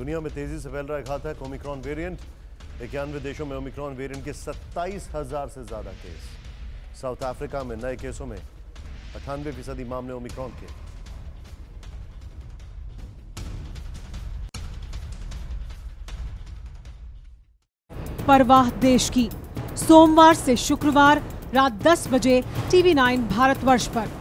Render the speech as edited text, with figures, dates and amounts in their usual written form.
दुनिया में तेजी से फैल रहा है घातक ओमिक्रॉन वेरिएंट। 91 देशों में ओमिक्रॉन वेरिएंट के 27,000 से ज्यादा केस। साउथ अफ्रीका में नए केसों में 98% मामले ओमिक्रॉन के। परवाह देश की, सोमवार से शुक्रवार रात 10 बजे TV9 भारतवर्ष पर।